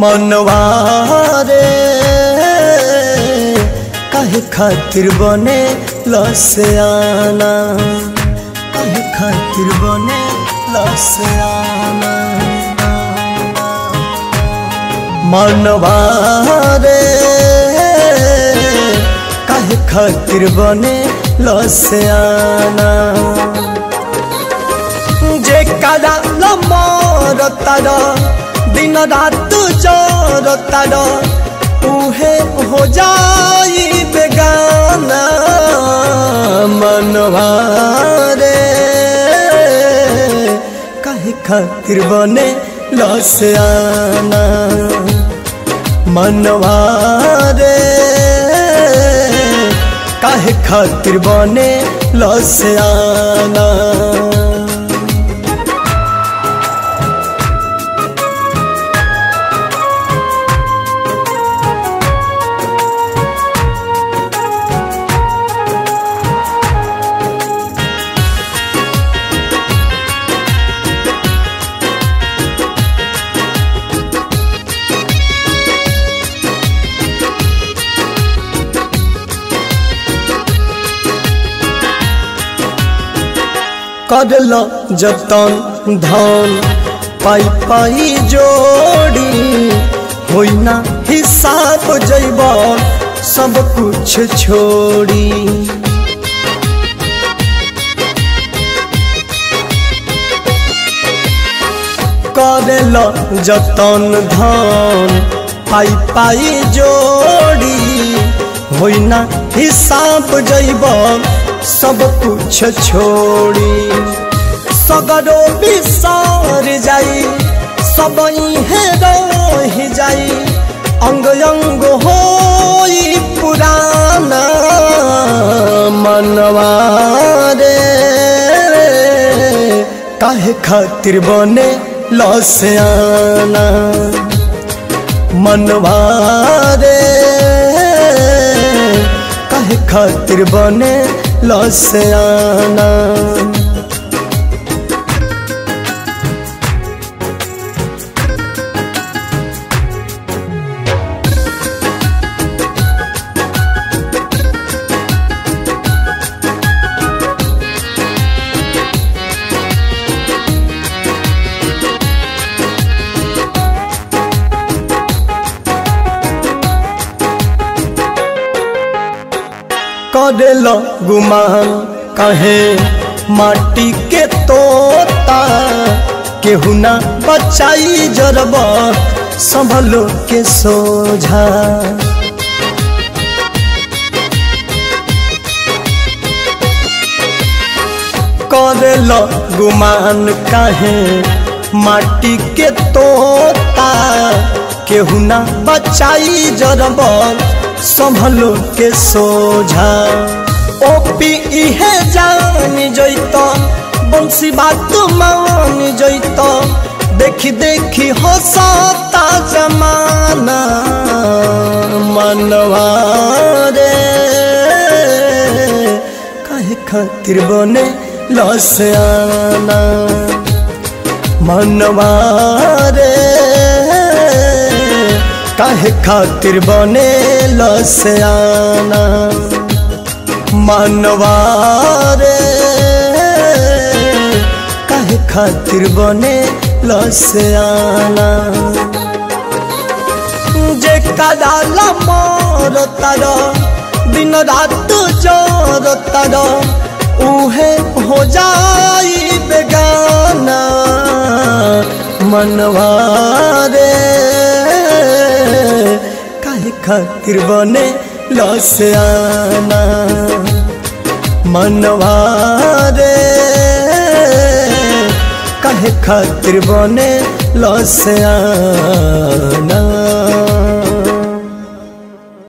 मनवा रे काहे खातिर बने लसयाना, काहे खातिर बने लसयाना। मनवा रे काहे खातिर बने लसयाना। जे कदा लमर तारा दिन रात चोर तारा उहे हो जाई बेगाना। मनवा रे काहे खातिर बने लसयाना। मनवा रे काहे खातिर बने लसयाना। करल जतन धन पाई पाई जोड़ी होई ना हिसाब जैब सब कुछ छोड़ी। करल जतन धन पाई पाई जोड़ी होई ना हिसाब जैब सब कुछ छोड़ी। सगरो बिसर जाई सब इहे रही जाई अंग अंग होई पुराना। मनवा रे काहे खातिर बने लसयाना। मनवा रे काहे खातिर बने लसयाना। करल गुमान कहे माटी के तोता केहू ना बचाई जरबा संभलो के सोझा। करल गुमान कहे माटी के तोता केहू ना बचाई जरबा संभलो के सोझा। ओपी इहे जानी जैता बंसी बात मानी जैता देखी देखी हो सकता जमाना। मनवा रे काहे खातिर बने लसयाना। मनवा रे काहे खातिर बने लसयाना। मनवा रे काहे खातिर बने लसयाना। जे कदा लमर तारा दिन रात चोर तारा उहे हो जाई बेगाना। मनवा रे काहे खातिर बने लसयाना। मनवा रे काहे खातिर बने लसयाना।